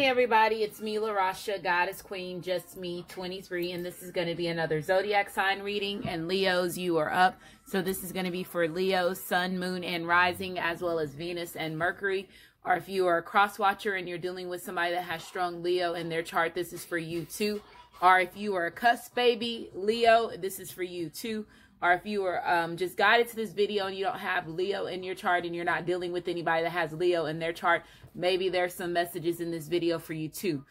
Hey everybody, it's me, LaRasha, Goddess Queen, just me, 23, and this is going to be another zodiac sign reading. And Leos, you are up. So this is going to be for Leo, Sun, Moon, and Rising, as well as Venus and Mercury. Or if you are a cross watcher and you're dealing with somebody that has strong Leo in their chart, this is for you too. Or if you are a cusp baby Leo, this is for you too. Or if you are just guided to this video and you don't have Leo in your chart and you're not dealing with anybody that has Leo in their chart, maybe there's some messages in this video for you too.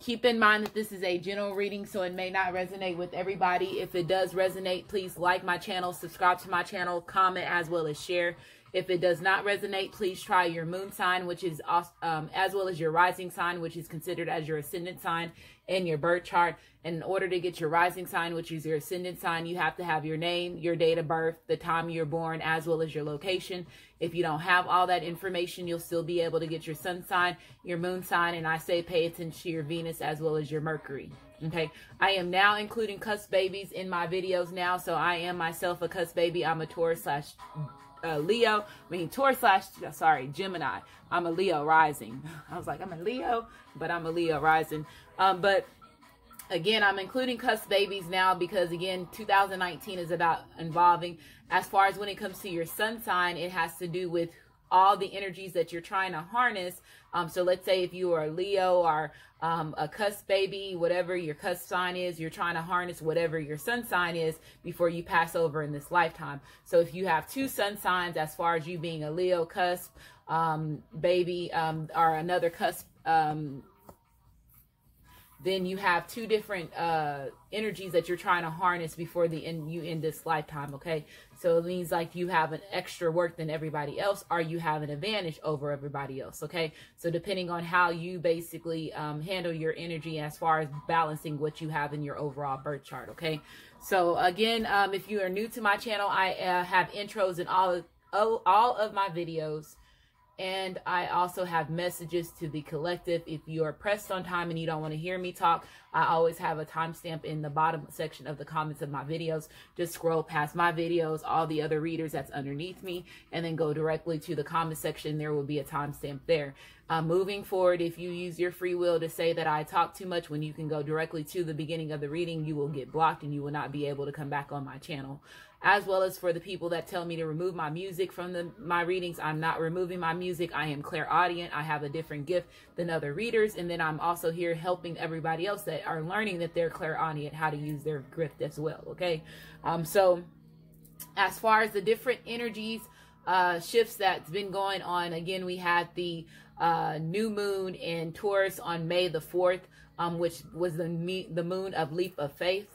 Keep in mind that this is a general reading, so it may not resonate with everybody. If it does resonate, please like my channel, subscribe to my channel, comment as well as share. If it does not resonate, please try your moon sign, which is as well as your rising sign, which is considered as your ascendant sign, and your birth chart. And in order to get your rising sign, which is your ascendant sign, you have to have your name, your date of birth, the time you were born, as well as your location. If you don't have all that information, you'll still be able to get your sun sign, your moon sign, and I say pay attention to your Venus as well as your Mercury. Okay, I am now including cusp babies in my videos now, so I am myself a cusp baby. I'm a Gemini. I'm a Leo rising. I was like, I'm a Leo, but I'm a Leo rising. But again, I'm including cusp babies now because, again, 2019 is about evolving. As far as when it comes to your sun sign, it has to do with all the energies that you're trying to harness. So let's say if you are a Leo or a cusp baby, whatever your cusp sign is, you're trying to harness whatever your sun sign is before you pass over in this lifetime. So if you have two sun signs, as far as you being a Leo cusp baby or another cusp, then you have two different energies that you're trying to harness before the end, you end this lifetime, okay? So it means like you have an extra work than everybody else, or you have an advantage over everybody else, okay? So depending on how you basically handle your energy as far as balancing what you have in your overall birth chart, okay? So again, if you are new to my channel, I have intros in all of my videos. And I also have messages to the collective. If you are pressed on time and you don't want to hear me talk, I always have a timestamp in the bottom section of the comments of my videos. Just scroll past my videos, all the other readers that's underneath me, and then go directly to the comment section. There will be a timestamp there. Moving forward, if you use your free will to say that I talk too much when you can go directly to the beginning of the reading, you will get blocked and you will not be able to come back on my channel. As well as for the people that tell me to remove my music from my readings, I'm not removing my music. I am clairaudient. I have a different gift than other readers. And then I'm also here helping everybody else that are learning that they're clairaudient how to use their gift as well, okay? So as far as the different energies, shifts that's been going on, again, we had the new moon in Taurus on May the 4th, which was the moon of leaps of faith.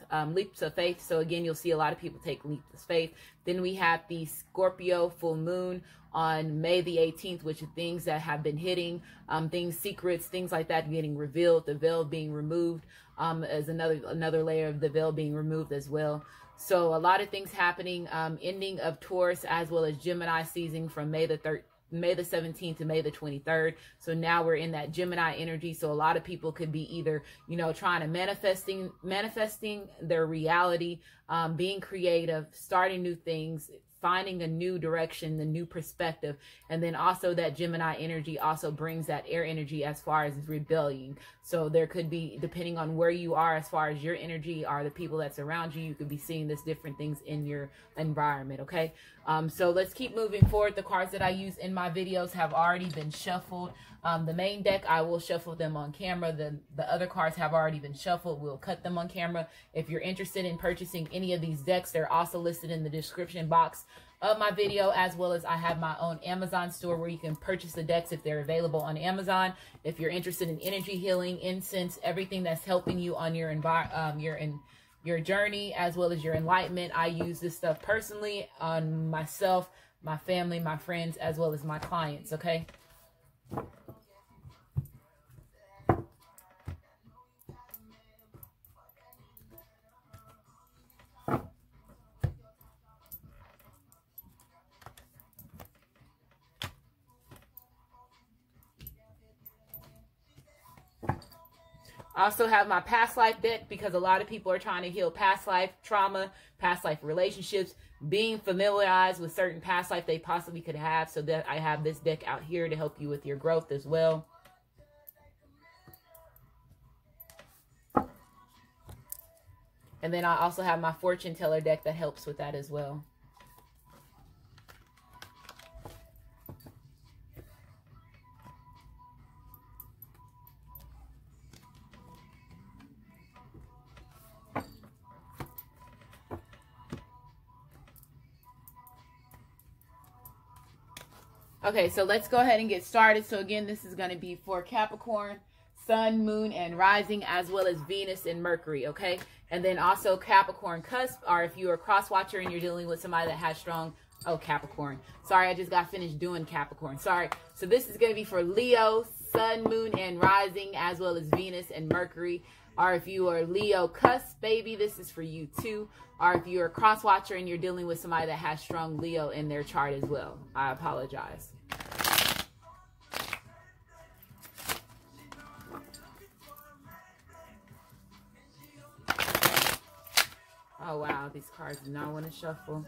So again, you'll see a lot of people take leaps of faith. Then we have the Scorpio full moon on May the 18th, which are things that have been hitting, things, secrets, things like that getting revealed, the veil being removed, as another layer of the veil being removed as well. So a lot of things happening, ending of Taurus as well as Gemini season from May the 17th to May the 23rd. So now we're in that Gemini energy. So a lot of people could be either, you know, trying to manifesting their reality, being creative, starting new things, finding a new direction, the new perspective. And then also that Gemini energy also brings that air energy as far as rebelling. So there could be, depending on where you are, as far as your energy or the people that's around you, you could be seeing this different things in your environment, okay? So let's keep moving forward. The cards that I use in my videos have already been shuffled. The main deck, I will shuffle them on camera. The other cards have already been shuffled. We'll cut them on camera. If you're interested in purchasing any of these decks, they're also listed in the description box of my video, as well as I have my own Amazon store where you can purchase the decks if they're available on Amazon. If you're interested in energy healing, incense, everything that's helping you on your your journey, as well as your enlightenment. I use this stuff personally on myself, my family, my friends, as well as my clients, okay? I also have my past life deck because a lot of people are trying to heal past life trauma, past life relationships, being familiarized with certain past life they possibly could have. So that I have this deck out here to help you with your growth as well. And then I also have my fortune teller deck that helps with that as well. Okay, so let's go ahead and get started. So again, this is going to be for Capricorn, Sun, Moon, and Rising, as well as Venus and Mercury, okay? And then also Capricorn cusp, or if you're a cross-watcher and you're dealing with somebody that has strong... Oh, Capricorn. Sorry, I just got finished doing Capricorn. Sorry. So this is going to be for Leo, Sun, Moon, and Rising, as well as Venus and Mercury. Or if you are Leo cusp, baby, this is for you too. Or if you're a cross-watcher and you're dealing with somebody that has strong Leo in their chart as well. I apologize. Oh, wow. These cards do not want to shuffle.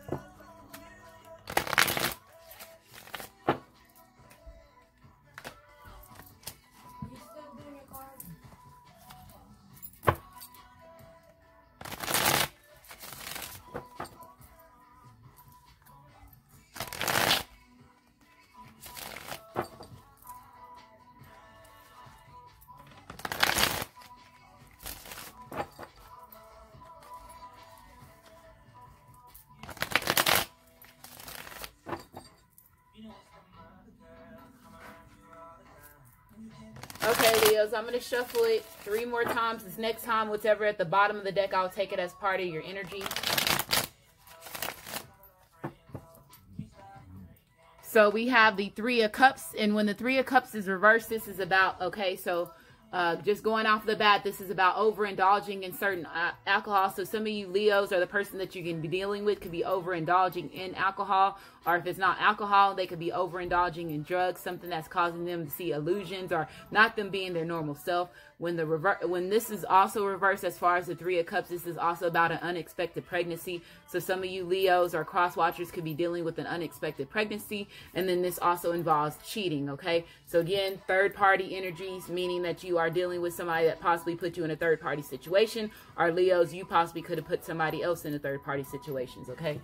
I'm going to shuffle it 3 more times. This next time, whatever at the bottom of the deck, I'll take it as part of your energy. So we have the 3 of Cups, and when the 3 of Cups is reversed, this is about, okay, so just going off the bat, this is about overindulging in certain alcohol. So some of you Leos are the person that you can be dealing with could be overindulging in alcohol, or if it's not alcohol, they could be overindulging in drugs, something that's causing them to see illusions or not them being their normal self. When this is also reversed as far as the 3 of Cups, this is also about an unexpected pregnancy. So some of you Leos or cross watchers could be dealing with an unexpected pregnancy. And then this also involves cheating, okay? So again, third party energies, meaning that you are dealing with somebody that possibly put you in a third party situation, or Leos, you possibly could have put somebody else in a third party situations, okay?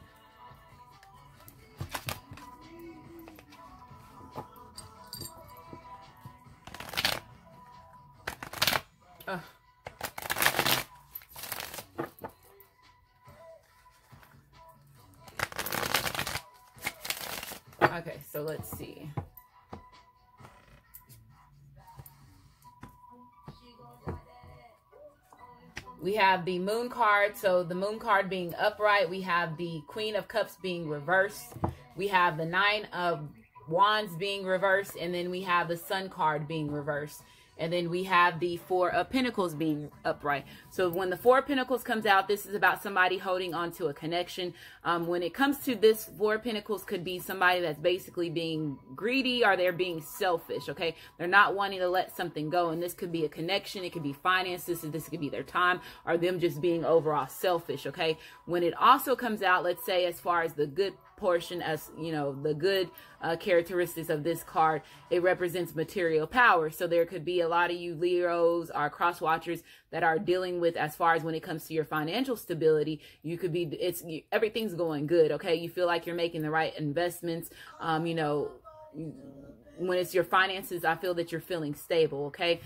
Okay, so let's see. We have the Moon card. So the Moon card being upright, we have the Queen of Cups being reversed. We have the 9 of Wands being reversed, and then we have the Sun card being reversed. And then we have the 4 of Pentacles being upright. So when the 4 of Pentacles comes out, this is about somebody holding on to a connection. When it comes to this, 4 of Pentacles could be somebody that's basically being greedy, or they're being selfish, okay? They're not wanting to let something go. And this could be a connection. It could be finances. This could be their time, or them just being overall selfish, okay? When it also comes out, let's say as far as the good portion, as you know, the good characteristics of this card, it represents material power. So there could be a lot of you Leos or cross watchers that are dealing with, as far as when it comes to your financial stability, you could be, everything's going good, okay? You feel like you're making the right investments. You know, when it's your finances, I feel that you're feeling stable, okay?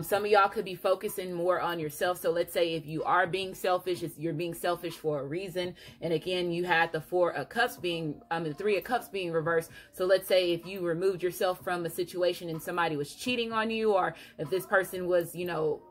Some of y'all could be focusing more on yourself. So let's say if you are being selfish, you're being selfish for a reason. And again, you had the 4 of Cups being, the 3 of Cups being reversed. So let's say if you removed yourself from a situation and somebody was cheating on you, or if this person was, you know,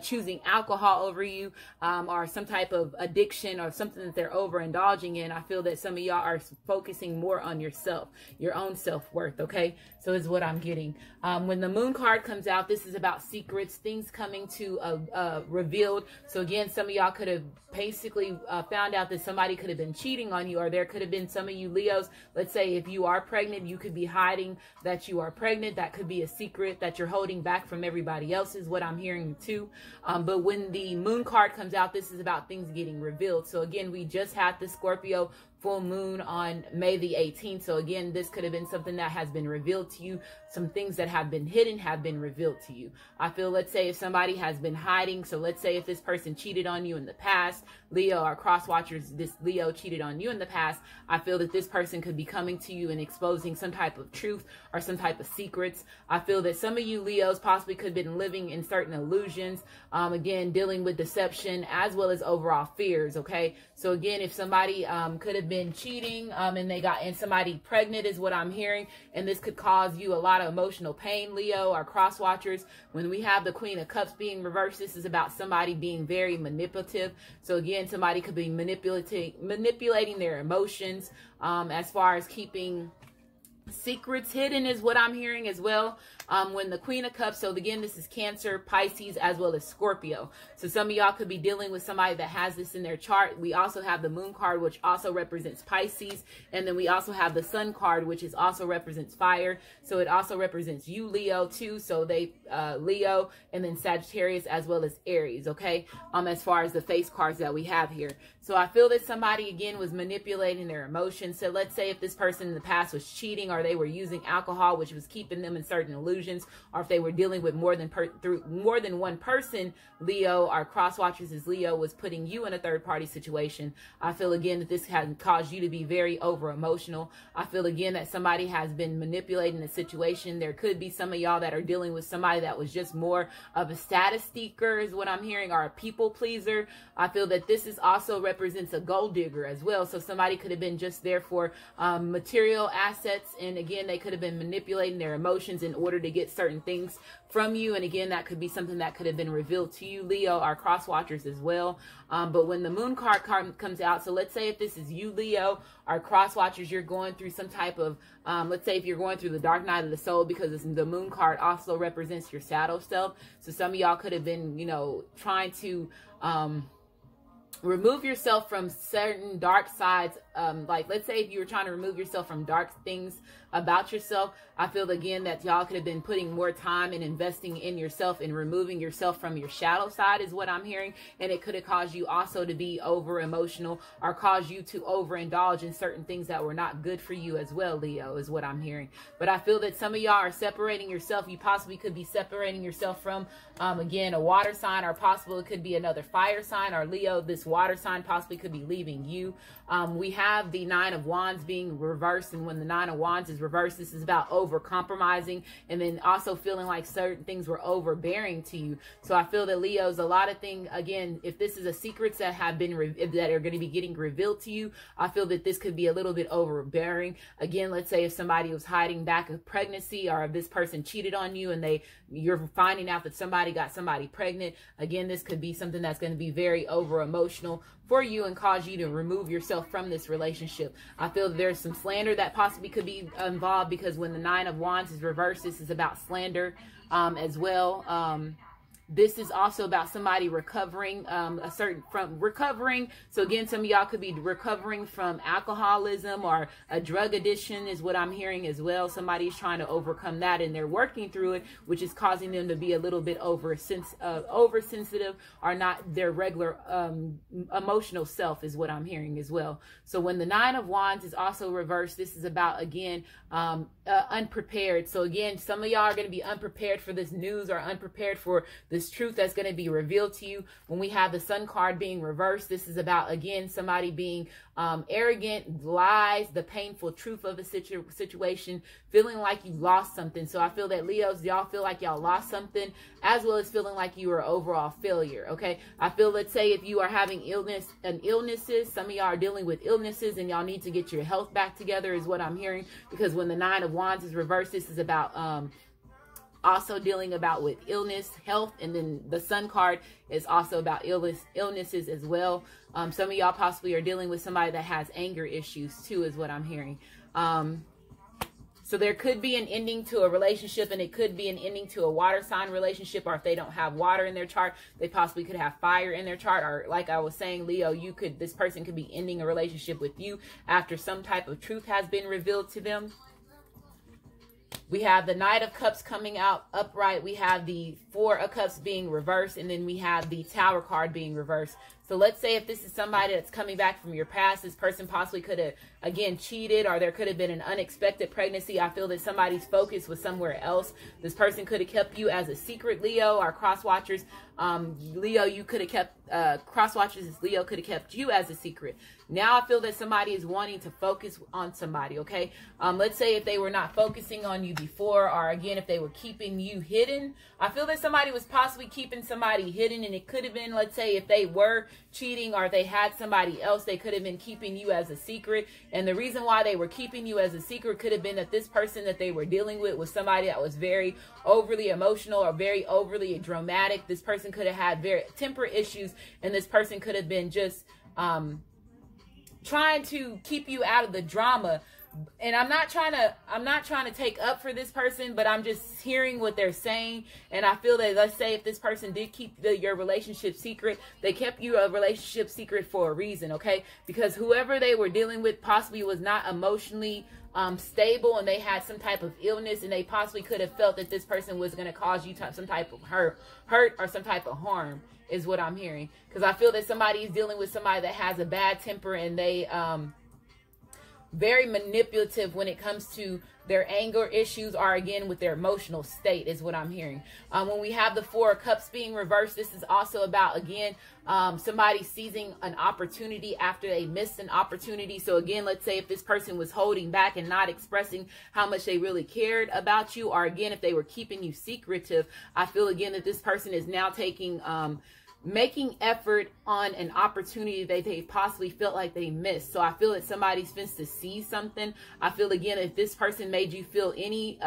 choosing alcohol over you, or some type of addiction or something that they're overindulging in, I feel that some of y'all are focusing more on yourself, your own self-worth, okay? So is what I'm getting. When the Moon card comes out, this is about secrets, things coming to revealed. So again, some of y'all could have basically found out that somebody could have been cheating on you, or there could have been some of you Leos, let's say if you are pregnant, you could be hiding that you are pregnant. That could be a secret that you're holding back from everybody else, is what I'm hearing too. But when the Moon card comes out, this is about things getting revealed. So again, we just had the Scorpio full moon on May the 18th. So again, this could have been something that has been revealed to you. Some things that have been hidden have been revealed to you. I feel, let's say if somebody has been hiding, so let's say if this person cheated on you in the past, Leo, our cross watchers, this Leo cheated on you in the past, I feel that this person could be coming to you and exposing some type of truth or some type of secrets. I feel that some of you Leos possibly could have been living in certain illusions, again, dealing with deception as well as overall fears, okay? So again, if somebody could have been cheating and somebody pregnant is what I'm hearing, and this could cause you a lot of emotional pain, Leo, our cross watchers. When we have the Queen of Cups being reversed, this is about somebody being very manipulative. So again, somebody could be manipulating their emotions as far as keeping secrets hidden is what I'm hearing as well. When the Queen of Cups, so again, this is Cancer, Pisces, as well as Scorpio. So some of y'all could be dealing with somebody that has this in their chart. We also have the Moon card, which also represents Pisces. And then we also have the Sun card, which is also represents fire. So it also represents you, Leo, too. So they, Leo, and then Sagittarius, as well as Aries, okay? As far as the face cards that we have here. So I feel that somebody, again, was manipulating their emotions. So let's say if this person in the past was cheating, or they were using alcohol, which was keeping them in certain illusions, or if they were dealing with more than one person, Leo, our cross watchers is Leo, was putting you in a third party situation. I feel again that this had caused you to be very over emotional. I feel again that somebody has been manipulating the situation. There could be some of y'all that are dealing with somebody that was just more of a status seeker is what I'm hearing, or a people pleaser. I feel that this is also represents a gold digger as well. So somebody could have been just there for material assets, and again, they could have been manipulating their emotions in order to get certain things from you. And again, that could be something that could have been revealed to you, Leo, our cross watchers as well. But when the Moon card comes out, so let's say if this is you, Leo, our cross watchers, you're going through some type of, let's say if you're going through the dark night of the soul, because it's, the Moon card also represents your shadow self. So some of y'all could have been, you know, trying to remove yourself from certain dark sides. Like let's say if you were trying to remove yourself from dark things about yourself, I feel again that y'all could have been putting more time and investing in yourself and removing yourself from your shadow side is what I'm hearing. And it could have caused you also to be over emotional, or caused you to overindulge in certain things that were not good for you as well, Leo, is what I'm hearing. But I feel that some of y'all are separating yourself. You possibly could be separating yourself from again, a water sign, or possible it could be another fire sign, or Leo, this water sign possibly could be leaving you. We have the Nine of Wands being reversed, and when the Nine of Wands is reversed, this is about over compromising, and then also feeling like certain things were overbearing to you. So I feel that Leo's a lot of things, again, if this is a secrets that have been that are going to be getting revealed to you, I feel that this could be a little bit overbearing. Again, let's say if somebody was hiding back a pregnancy, or if this person cheated on you and you're finding out that somebody got somebody pregnant, again, this could be something that's going to be very over emotional for you and cause you to remove yourself from this relationship. I feel there's some slander that possibly could be involved, because when the Nine of Wands is reversed, this is about slander as well. This is also about somebody recovering so again, some of y'all could be recovering from alcoholism or a drug addiction is what I'm hearing as well. Somebody's trying to overcome that and they're working through it, which is causing them to be a little bit oversensitive or not their regular emotional self is what I'm hearing as well. So when the Nine of Wands is also reversed, this is about, again, unprepared. So again, some of y'all are going to be unprepared for this news, or unprepared for this truth that's going to be revealed to you. When we have the Sun card being reversed, this is about, again, somebody being arrogant, lies, the painful truth of a situation, feeling like you lost something. So I feel that Leos, y'all feel like y'all lost something, as well as feeling like you were overall failure. Okay, I feel, let's say if you are having illnesses, some of y'all are dealing with illnesses and y'all need to get your health back together is what I'm hearing, because when the Nine of Wands is reversed, this is about also dealing with illness, health, and then the Sun card is also about illnesses as well. Some of y'all possibly are dealing with somebody that has anger issues too, is what I'm hearing. So there could be an ending to a relationship, and it could be an ending to a water sign relationship, or if they don't have water in their chart, they possibly could have fire in their chart. Or like I was saying, Leo, this person could be ending a relationship with you after some type of truth has been revealed to them. We have the Knight of Cups coming out upright. We have the Four of Cups being reversed, and then we have the Tower card being reversed. So let's say if this is somebody that's coming back from your past, this person possibly could have, again, cheated, or there could have been an unexpected pregnancy. I feel that somebody's focus was somewhere else. This person could have kept you as a secret, Leo, or cross-watchers. Leo, you could have kept, cross-watchers as Leo could have kept you as a secret. Now I feel that somebody is wanting to focus on somebody, okay? Let's say if they were not focusing on you before, or again, if they were keeping you hidden. I feel that somebody was possibly keeping somebody hidden, and it could have been, let's say, if they were cheating or they had somebody else, they could have been keeping you as a secret. And the reason why they were keeping you as a secret could have been that this person that they were dealing with was somebody that was very overly emotional or very overly dramatic. This person could have had very temper issues, and this person could have been just trying to keep you out of the drama. And I'm not trying to take up for this person, but I'm just hearing what they're saying. And I feel that, let's say if this person did keep your relationship secret, they kept you a relationship secret for a reason, okay? Because whoever they were dealing with possibly was not emotionally stable, and they had some type of illness, and they possibly could have felt that this person was going to cause you some type of hurt or some type of harm, is what I'm hearing. Because I feel that somebody is dealing with somebody that has a bad temper, and they very manipulative when it comes to their anger issues, are again with their emotional state, is what I'm hearing. When we have the Four of Cups being reversed, this is also about, again, somebody seizing an opportunity after they missed an opportunity. So again, let's say if this person was holding back and not expressing how much they really cared about you, or again, if they were keeping you secretive, I feel again that this person is now taking, making effort on an opportunity that they possibly felt like they missed. So I feel that somebody's fenced to see something. I feel again, if this person made you feel any,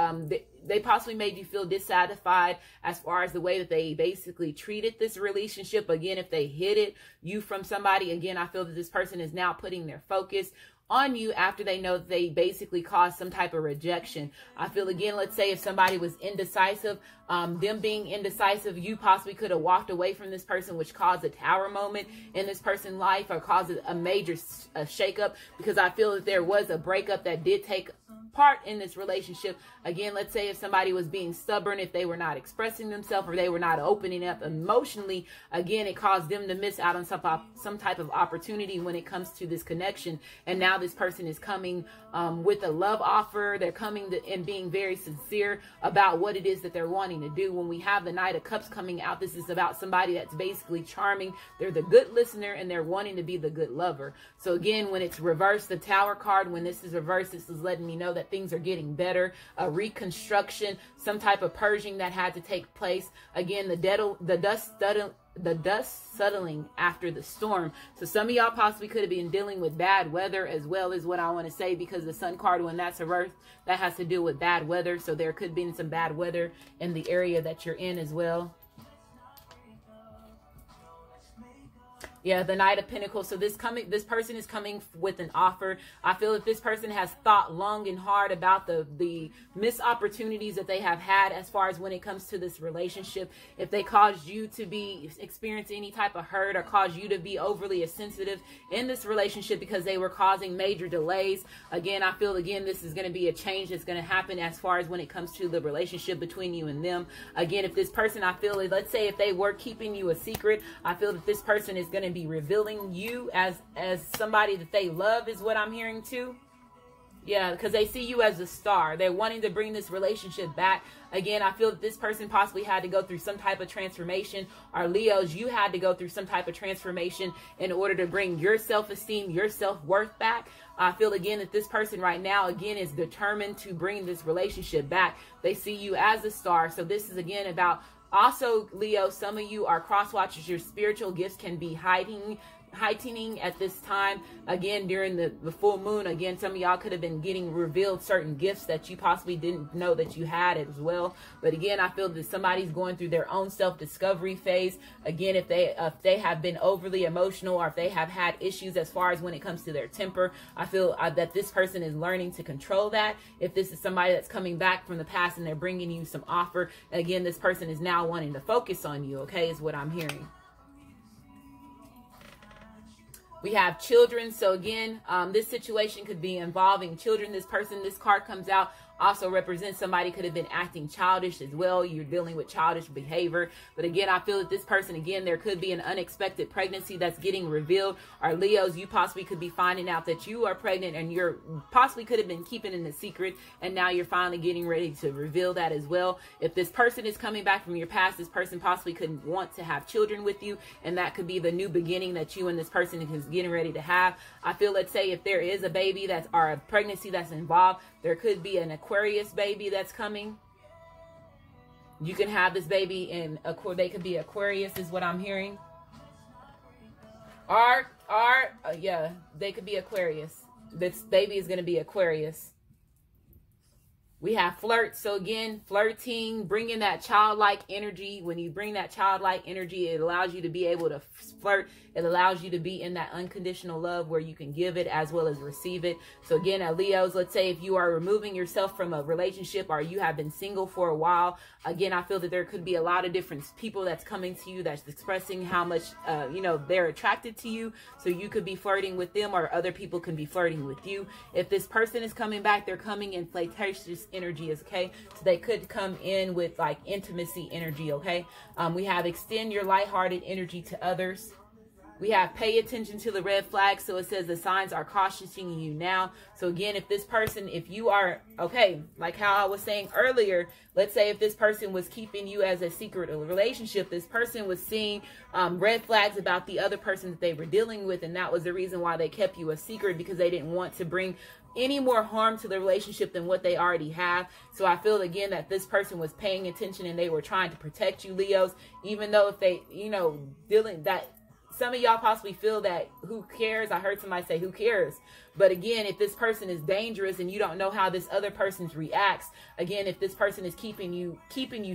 they possibly made you feel dissatisfied as far as the way that they basically treated this relationship. Again, if they hid it, you from somebody, again, I feel that this person is now putting their focus on you after they know that they basically caused some type of rejection. I feel again, let's say if somebody was indecisive, them being indecisive, you possibly could have walked away from this person, which caused a Tower moment in this person's life, or caused a major shakeup, because I feel that there was a breakup that did take part in this relationship. Again, let's say if somebody was being stubborn, if they were not expressing themselves, or they were not opening up emotionally, again, it caused them to miss out on some type of opportunity when it comes to this connection. And now this person is coming with a love offer. They're coming and being very sincere about what it is that they're wanting to do. When we have the Knight of Cups coming out, this is about somebody that's basically charming. They're the good listener, and they're wanting to be the good lover. So again, when it's reversed, the Tower card, when this is reversed, this is letting me know that things are getting better, a reconstruction, some type of purging that had to take place. Again, the dust settling after the storm. So some of y'all possibly could have been dealing with bad weather as well, is what I want to say, because the Sun card, when that's reversed, that has to do with bad weather. So there could be some bad weather in the area that you're in as well. Yeah, the Knight of Pentacles. So this person is coming with an offer. I feel that this person has thought long and hard about the missed opportunities that they have had as far as when it comes to this relationship. If they caused you to be experiencing any type of hurt, or caused you to be overly sensitive in this relationship because they were causing major delays. Again, I feel again this is going to be a change that's going to happen as far as when it comes to the relationship between you and them. Again, if this person, I feel, let's say if they were keeping you a secret, I feel that this person is going to be revealing you as somebody that they love, is what I'm hearing too. Yeah, because they see you as a star. They're wanting to bring this relationship back. Again, I feel that this person possibly had to go through some type of transformation, or Leos, you had to go through some type of transformation in order to bring your self-esteem, your self-worth back. I feel again that this person right now, again, is determined to bring this relationship back. They see you as a star. So this is again about, also, Leo, some of you are cross watchers. Your spiritual gifts can be heightening at this time. Again, during the full moon, again, some of y'all could have been getting revealed certain gifts that you possibly didn't know that you had as well. But again, I feel that somebody's going through their own self-discovery phase. Again, if they have been overly emotional, or if they have had issues as far as when it comes to their temper, I feel that this person is learning to control that. If this is somebody that's coming back from the past and they're bringing you some offer, again, this person is now wanting to focus on you, okay, is what I'm hearing. We have children. So again, this situation could be involving children. This person, this card comes out, Also represents somebody could have been acting childish as well. You're dealing with childish behavior. But again, I feel that this person, again, there could be an unexpected pregnancy that's getting revealed. Or Leos, you possibly could be finding out that you are pregnant and you're possibly could have been keeping it a secret. And now you're finally getting ready to reveal that as well. If this person is coming back from your past, this person possibly could want to have children with you. And that could be the new beginning that you and this person is getting ready to have. I feel, let's say, if there is a baby that's or a pregnancy that's involved, there could be an Aquarius baby that's coming. You can have this baby in they could be Aquarius is what I'm hearing. Yeah, they could be Aquarius. This baby is going to be Aquarius. We have flirts. So again, flirting, bringing that childlike energy. When you bring that childlike energy, it allows you to be able to flirt. It allows you to be in that unconditional love where you can give it as well as receive it. So again, at Leo's, let's say if you are removing yourself from a relationship or you have been single for a while, again, I feel that there could be a lot of different people that's coming to you that's expressing how much, you know, they're attracted to you. So you could be flirting with them or other people can be flirting with you. If this person is coming back, they're coming in flirtatious energy is okay. So they could come in with like intimacy energy, okay? We have extend your lighthearted energy to others. We have pay attention to the red flag. So it says the signs are cautioning you now. So again, if this person, if you are, okay, like how I was saying earlier, let's say if this person was keeping you as a secret relationship, this person was seeing red flags about the other person that they were dealing with. And that was the reason why they kept you a secret, because they didn't want to bring any more harm to the relationship than what they already have. So I feel again that this person was paying attention and they were trying to protect you, Leos, even though if they, you know, dealing that some of y'all possibly feel that who cares? I heard somebody say who cares? But again, if this person is dangerous and you don't know how this other person reacts, again, if this person is keeping you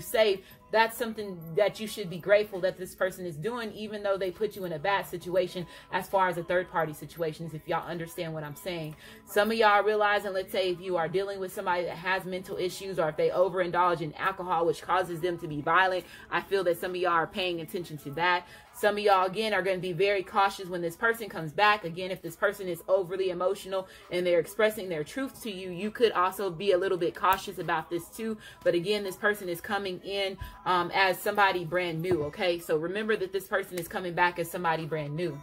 safe, that's something that you should be grateful that this person is doing, even though they put you in a bad situation as far as a third party situations, if y'all understand what I'm saying. Some of y'all are realizing, let's say if you are dealing with somebody that has mental issues or if they overindulge in alcohol, which causes them to be violent, I feel that some of y'all are paying attention to that. Some of y'all, again, are going to be very cautious when this person comes back. Again, if this person is overly emotional and they're expressing their truth to you, you could also be a little bit cautious about this too. But again, this person is coming in as somebody brand new, okay? So remember that this person is coming back as somebody brand new.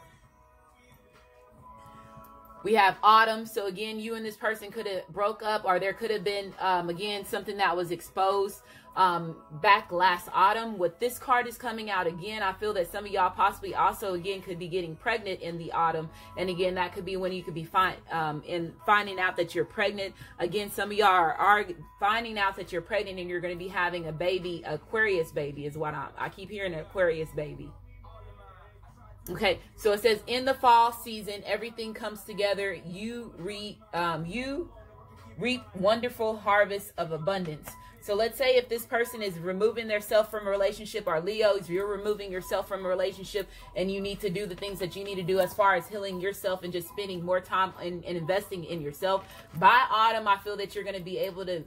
We have autumn. So again, you and this person could have broke up, or there could have been, again, something that was exposed back last autumn. With this card is coming out again, I feel that some of y'all possibly also again could be getting pregnant in the autumn. And again, that could be when you could be finding out that you're pregnant. Again, some of y'all are finding out that you're pregnant and you're going to be having a baby. Aquarius baby is what I keep hearing, Aquarius baby. Okay, so it says in the fall season, everything comes together. You reap wonderful harvests of abundance. So let's say if this person is removing themselves from a relationship, or Leo's, you're removing yourself from a relationship and you need to do the things that you need to do as far as healing yourself and just spending more time and investing in yourself. By autumn, I feel that you're going to be able to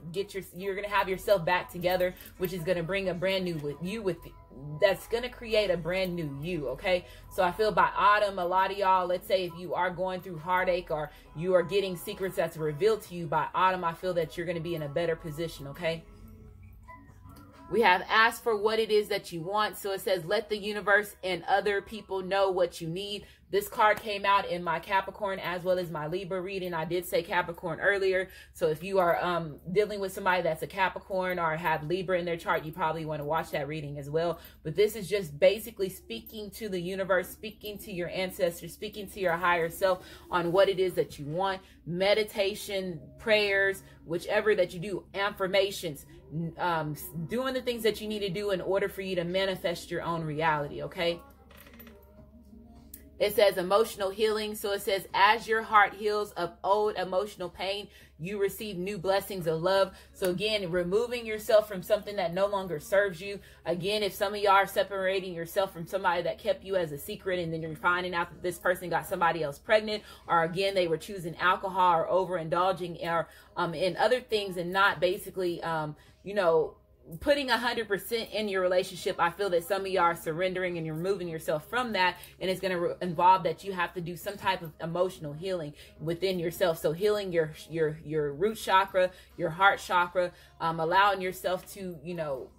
you're going to have yourself back together, which is going to bring a brand new that's going to create a brand new you, okay? So I feel by autumn, a lot of y'all, let's say if you are going through heartache or you are getting secrets that's revealed to you, by autumn, I feel that you're going to be in a better position, okay? We have asked for what it is that you want. So it says, let the universe and other people know what you need. This card came out in my Capricorn as well as my Libra reading. I did say Capricorn earlier. So if you are dealing with somebody that's a Capricorn or have Libra in their chart, you probably want to watch that reading as well. But this is just basically speaking to the universe, speaking to your ancestors, speaking to your higher self on what it is that you want. Meditation, prayers, whichever that you do, affirmations, doing the things that you need to do in order for you to manifest your own reality, okay? It says emotional healing. So it says, as your heart heals of old emotional pain, you receive new blessings of love. So again, removing yourself from something that no longer serves you. Again, if some of y'all are separating yourself from somebody that kept you as a secret, and then you're finding out that this person got somebody else pregnant, or again, they were choosing alcohol or overindulging or in other things and not basically, you know, putting 100% in your relationship, I feel that some of y'all are surrendering and you're removing yourself from that. And it's going to involve that you have to do some type of emotional healing within yourself. So healing your root chakra, your heart chakra, allowing yourself to, you know,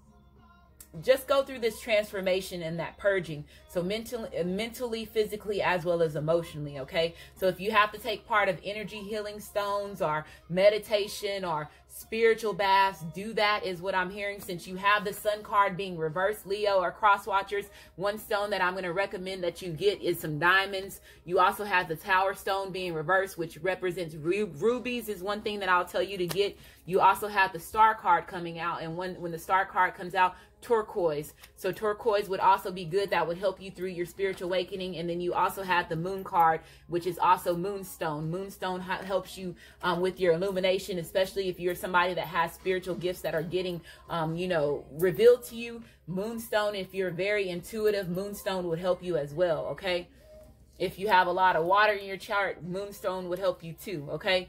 just go through this transformation and that purging. So mentally, physically, as well as emotionally. Okay. So if you have to take part of energy healing stones or meditation or spiritual baths, do that is what I'm hearing. Since you have the sun card being reversed, Leo or cross watchers, one stone that I'm going to recommend that you get is some diamonds. You also have the tower stone being reversed, which represents rubies is one thing that I'll tell you to get. You also have the star card coming out. And when the star card comes out, turquoise. So turquoise would also be good. That would help you through your spiritual awakening. And then you also have the moon card, which is also moonstone. Moonstone helps you with your illumination, especially if you're somebody that has spiritual gifts that are getting, you know, revealed to you. Moonstone, if you're very intuitive, moonstone would help you as well. Okay. If you have a lot of water in your chart, moonstone would help you too. Okay.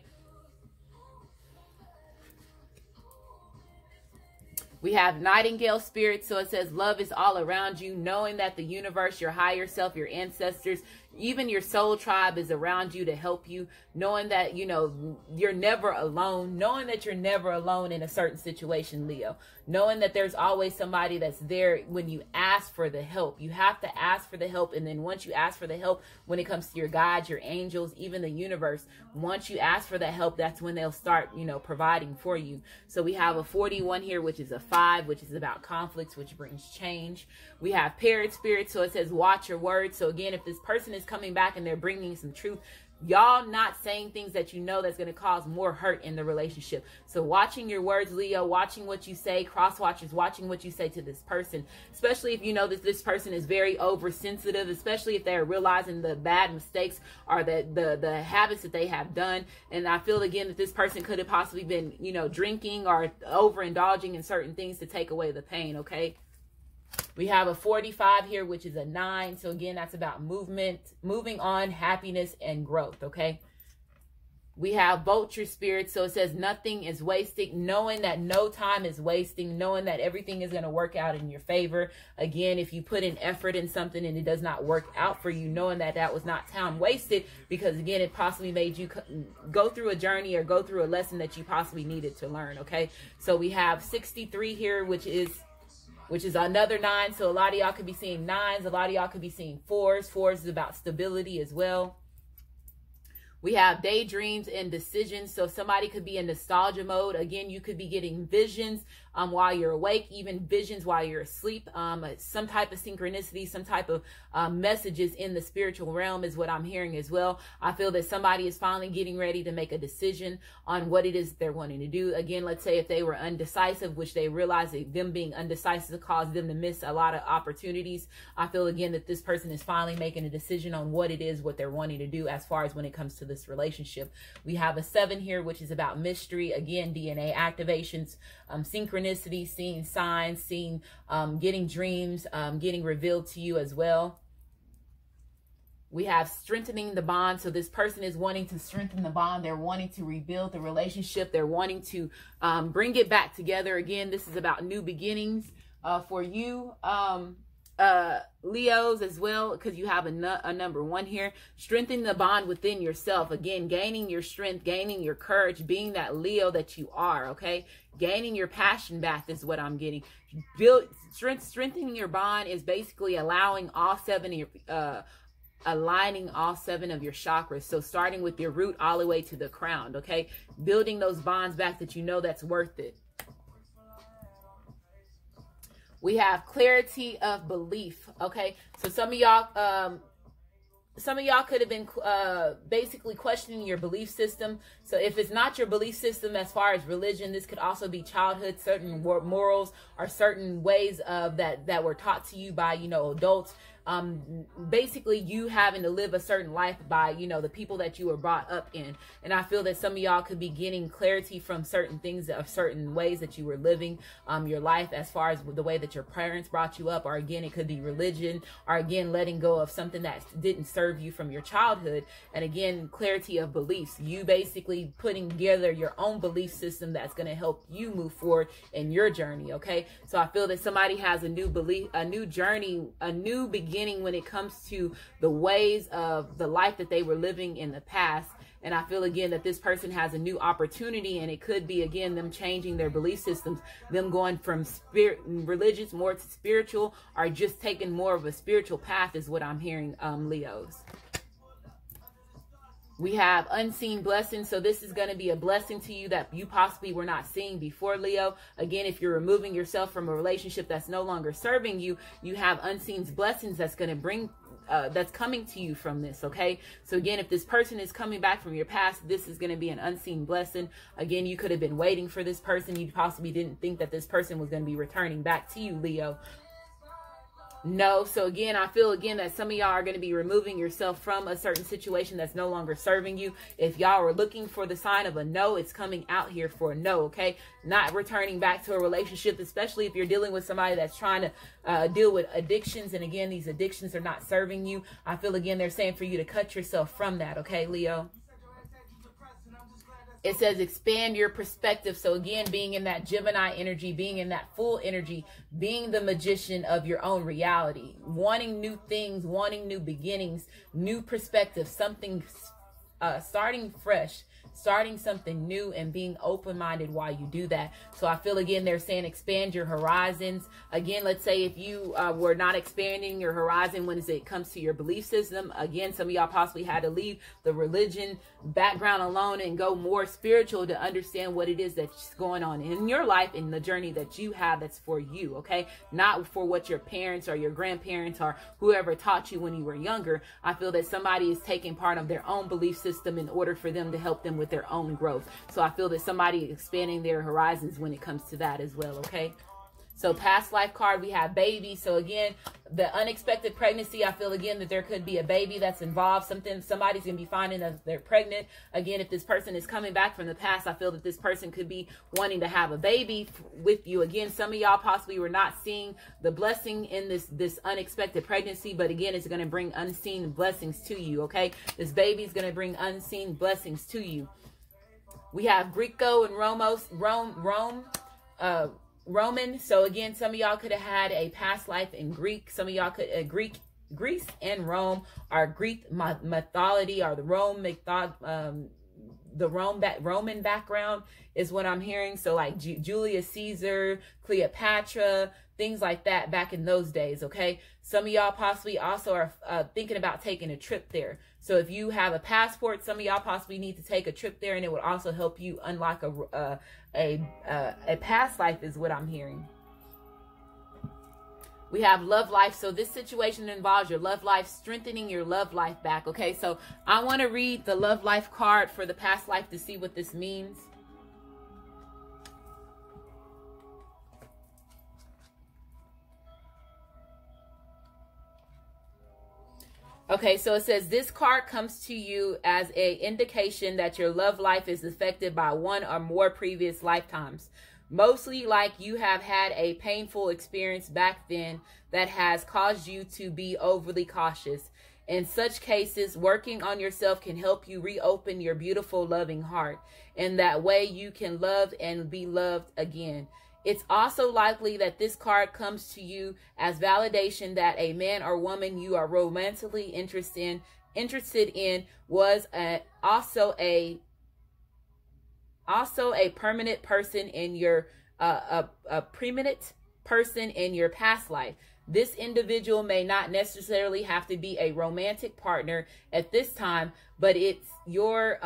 We have Nightingale Spirit, so it says love is all around you, knowing that the universe, your higher self, your ancestors, even your soul tribe is around you to help you, knowing that, you know, you're never alone, knowing that you're never alone in a certain situation, Leo, knowing that there's always somebody that's there when you ask for the help. You have to ask for the help. And then once you ask for the help, when it comes to your guides, your angels, even the universe, once you ask for that help, that's when they'll start, you know, providing for you. So we have a 41 here, which is a 5, which is about conflicts, which brings change. We have Parrot Spirit. So it says, watch your words. So again, if this person is coming back and they're bringing some truth, y'all not saying things that you know that's going to cause more hurt in the relationship. So watching your words, Leo, watching what you say, cross watchers, watching what you say to this person, especially if you know that this person is very oversensitive, especially if they're realizing the bad mistakes or the habits that they have done. And I feel again that this person could have possibly been, you know, drinking or overindulging in certain things to take away the pain. Okay. We have a 45 here, which is a 9. So again, that's about movement, moving on, happiness, and growth, okay? We have Vulture Spirit, so it says nothing is wasted, knowing that no time is wasting, knowing that everything is going to work out in your favor. Again, if you put in effort in something and it does not work out for you, knowing that that was not time wasted, because again, it possibly made you go through a journey or go through a lesson that you possibly needed to learn, okay? So we have 63 here, which is another 9. So a lot of y'all could be seeing 9s. A lot of y'all could be seeing 4s. 4s is about stability as well. We have daydreams and decisions. So somebody could be in nostalgia mode. Again, you could be getting visions while you're awake, even visions while you're asleep. Some type of synchronicity, some type of messages in the spiritual realm is what I'm hearing as well. I feel that somebody is finally getting ready to make a decision on what it is they're wanting to do. Again, let's say if they were undecisive, which they realized that them being undecisive caused them to miss a lot of opportunities. I feel again that this person is finally making a decision on what they're wanting to do as far as when it comes to the relationship. We have a 7 here, which is about mystery. Again, DNA activations, synchronicity, seeing signs, seeing, getting dreams, getting revealed to you as well. We have strengthening the bond. So this person is wanting to strengthen the bond. They're wanting to rebuild the relationship. They're wanting to bring it back together. Again, this is about new beginnings for you. Leos as well, because you have a number 1 here. Strengthen the bond within yourself. Again, gaining your strength, gaining your courage, being that Leo that you are, okay? Gaining your passion back is what I'm getting. Strengthening your bond is basically allowing all 7 of your aligning all 7 of your chakras. So starting with your root all the way to the crown, okay? Building those bonds back that you know that's worth it. We have clarity of belief, okay? So some of y'all could have been basically questioning your belief system. So if it's not your belief system as far as religion, this could also be childhood, certain morals or certain ways of that were taught to you by, you know, adults. basically you having to live a certain life by, you know, the people that you were brought up in. And I feel that some of y'all could be getting clarity from certain things, of certain ways that you were living your life, as far as the way that your parents brought you up, or again, it could be religion, or again, letting go of something that didn't serve you from your childhood. And again, clarity of beliefs, you basically putting together your own belief system that's going to help you move forward in your journey. Okay, so I feel that somebody has a new belief, a new journey, a new beginning when it comes to the ways of the life that they were living in the past. And I feel again that this person has a new opportunity, and it could be again them changing their belief systems, them going from religious more to spiritual, or just taking more of a spiritual path is what I'm hearing, Leos. We have unseen blessings. So this is going to be a blessing to you that you possibly were not seeing before, Leo. Again, if you're removing yourself from a relationship that's no longer serving you, you have unseen blessings that's going to bring that's coming to you from this. Okay, so again, if this person is coming back from your past, this is going to be an unseen blessing. Again, you could have been waiting for this person. You possibly didn't think that this person was going to be returning back to you, Leo. No. So again, I feel again that some of y'all are going to be removing yourself from a certain situation that's no longer serving you. If y'all are looking for the sign of a no, it's coming out here for a no. Okay, not returning back to a relationship, especially if you're dealing with somebody that's trying to deal with addictions, and again, these addictions are not serving you. I feel again they're saying for you to cut yourself from that. Okay, Leo. It says expand your perspective. So again, being in that Gemini energy, being in that full energy, being the magician of your own reality, wanting new things, wanting new beginnings, new perspective, something, starting fresh, starting something new, and being open-minded while you do that. So I feel again they're saying expand your horizons. Again, let's say if you were not expanding your horizon when it comes to your belief system, again, some of y'all possibly had to leave the religion background alone and go more spiritual to understand what it is that's going on in your life and the journey that you have that's for you. Okay, not for what your parents or your grandparents or whoever taught you when you were younger. I feel that somebody is taking part of their own belief system in order for them to help them with their own growth. So I feel that somebody expanding their horizons when it comes to that as well. Okay, so past life card, we have baby. So again, the unexpected pregnancy, I feel again that there could be a baby that's involved, something somebody's gonna be finding that they're pregnant. Again, if this person is coming back from the past, I feel that this person could be wanting to have a baby with you. Again, some of y'all possibly were not seeing the blessing in this unexpected pregnancy, but again, it's gonna bring unseen blessings to you. Okay, this baby's gonna bring unseen blessings to you. We have Greco and Roman. So again, some of y'all could have had a past life in Greek. Some of y'all could Greece and Rome, or Greek mythology, or the Rome mythology, Roman background is what I'm hearing. So like Julius Caesar, Cleopatra, things like that back in those days. Okay, some of y'all possibly also are thinking about taking a trip there. So if you have a passport, some of y'all possibly need to take a trip there, and it would also help you unlock a past life is what I'm hearing. We have love life. So this situation involves your love life, strengthening your love life back. Okay, so I want to read the love life card for the past life to see what this means. Okay, so it says this card comes to you as a indication that your love life is affected by one or more previous lifetimes. Mostly like you have had a painful experience back then that has caused you to be overly cautious. In such cases, working on yourself can help you reopen your beautiful, loving heart. In that way, you can love and be loved again. It's also likely that this card comes to you as validation that a man or woman you are romantically interested in was also a permanent person in your past life. This individual may not necessarily have to be a romantic partner at this time, but it's your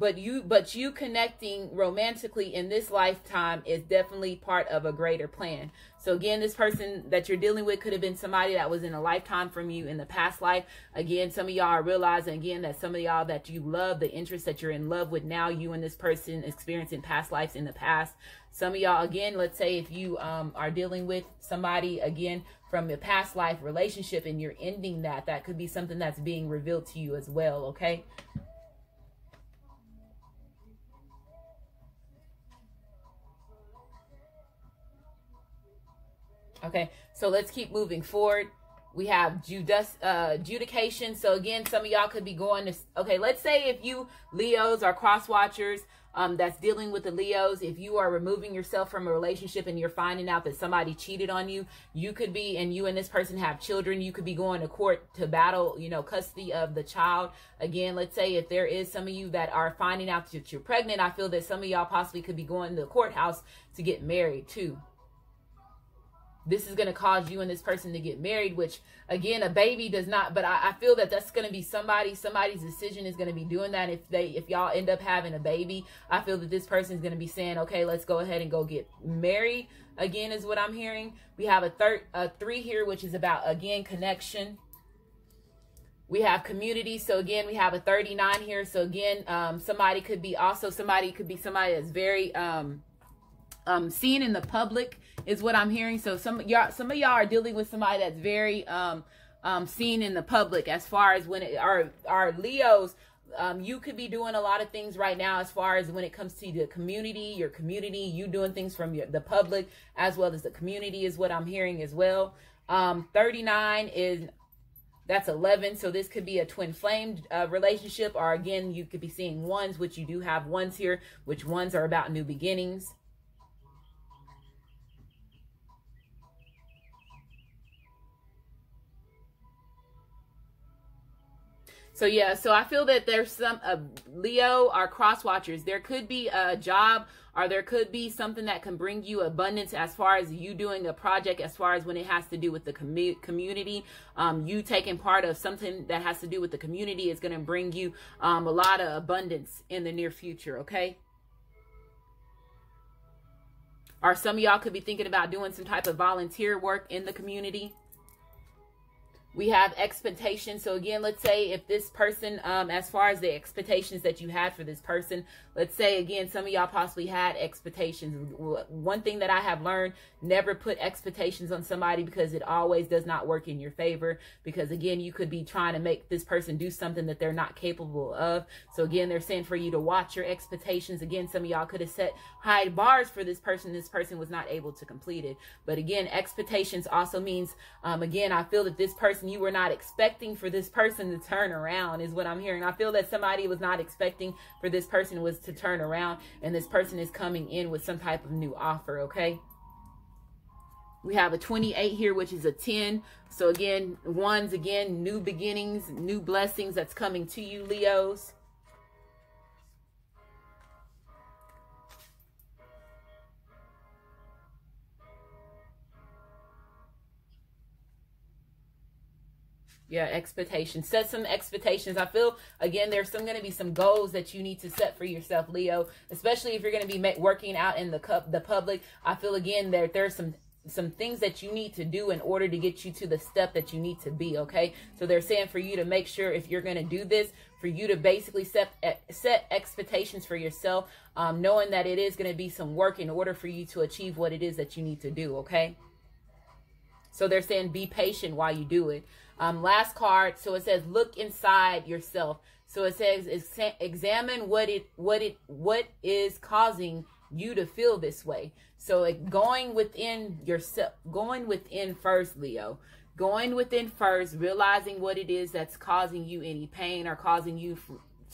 But you connecting romantically in this lifetime is definitely part of a greater plan. So again, this person that you're dealing with could have been somebody that was in a lifetime from you in the past life. Again, some of y'all are realizing again that some of y'all that you love, the interest that you're in love with now, you and this person experiencing past lives in the past. Some of y'all, again, let's say if you are dealing with somebody, again, from your past life relationship and you're ending that, that could be something that's being revealed to you as well, okay? Okay, so let's keep moving forward. We have adjudication. So again, some of y'all could be going to, okay, let's say if you Leos are cross watchers, that's dealing with the Leos, if you are removing yourself from a relationship and you're finding out that somebody cheated on you, you could be, and you and this person have children, you could be going to court to battle, you know, custody of the child. Again, let's say if there is some of you that are finding out that you're pregnant, I feel that some of y'all possibly could be going to the courthouse to get married too. This is going to cause you and this person to get married, which again, a baby does not, but I feel that that's going to be somebody's decision is going to be doing that. If y'all end up having a baby, I feel that this person is going to be saying, okay, let's go ahead and go get married again is what I'm hearing. We have a three here, which is about again, connection. We have community. So again, we have a 39 here. So again, somebody that's very, seen in the public is what I'm hearing. So some of y'all are dealing with somebody that's very seen in the public as far as when it are Leos. You could be doing a lot of things right now as far as when it comes to the community, your community, you doing things from the public as well as the community is what I'm hearing as well. 39 is, that's 11. So this could be a twin flame relationship, or again, you could be seeing ones, which you do have ones here, which ones are about new beginnings. So yeah, so I feel that there's some Leo are cross watchers. There could be a job, or there could be something that can bring you abundance as far as you doing a project, as far as when it has to do with the community. You taking part of something that has to do with the community is going to bring you a lot of abundance in the near future, okay? Or some of y'all could be thinking about doing some type of volunteer work in the community. We have expectations. So again, let's say if this person, as far as the expectations that you had for this person, let's say again, some of y'all possibly had expectations. One thing that I have learned, never put expectations on somebody because it always does not work in your favor. Because again, you could be trying to make this person do something that they're not capable of. So again, they're saying for you to watch your expectations. Again, some of y'all could have set high bars for this person. This person was not able to complete it. But again, expectations also means, again, I feel that this person, you were not expecting for this person to turn around is what I'm hearing. I feel that somebody was not expecting for this person was to turn around, and this person is coming in with some type of new offer, okay? We have a 28 here, which is a 10. So again, ones, again, new beginnings, new blessings that's coming to you, Leos. Yeah, expectations. Set some expectations. I feel, again, there's some going to be some goals that you need to set for yourself, Leo, especially if you're going to be working out in the public. I feel, again, that there's some things that you need to do in order to get you to the step that you need to be, okay? So they're saying for you to make sure if you're going to do this, for you to basically set expectations for yourself, knowing that it is going to be some work in order for you to achieve what it is that you need to do, okay? So they're saying be patient while you do it. Last card. So it says, look inside yourself. So it says, examine what is causing you to feel this way. So going within yourself, going within first, Leo, going within first, realizing what it is that's causing you any pain or causing you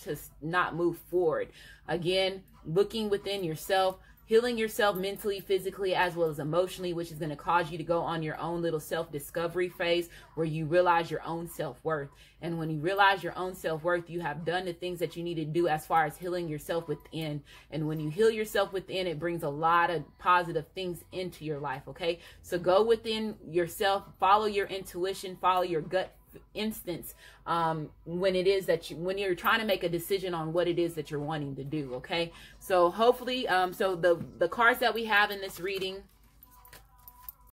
to not move forward. Again, looking within yourself, healing yourself mentally, physically, as well as emotionally, which is going to cause you to go on your own little self-discovery phase where you realize your own self-worth. And when you realize your own self-worth, you have done the things that you need to do as far as healing yourself within. And when you heal yourself within, it brings a lot of positive things into your life, okay? So go within yourself, follow your intuition, follow your gut instance, when it is that when you're trying to make a decision on what it is that you're wanting to do. Okay. So hopefully, so the cards that we have in this reading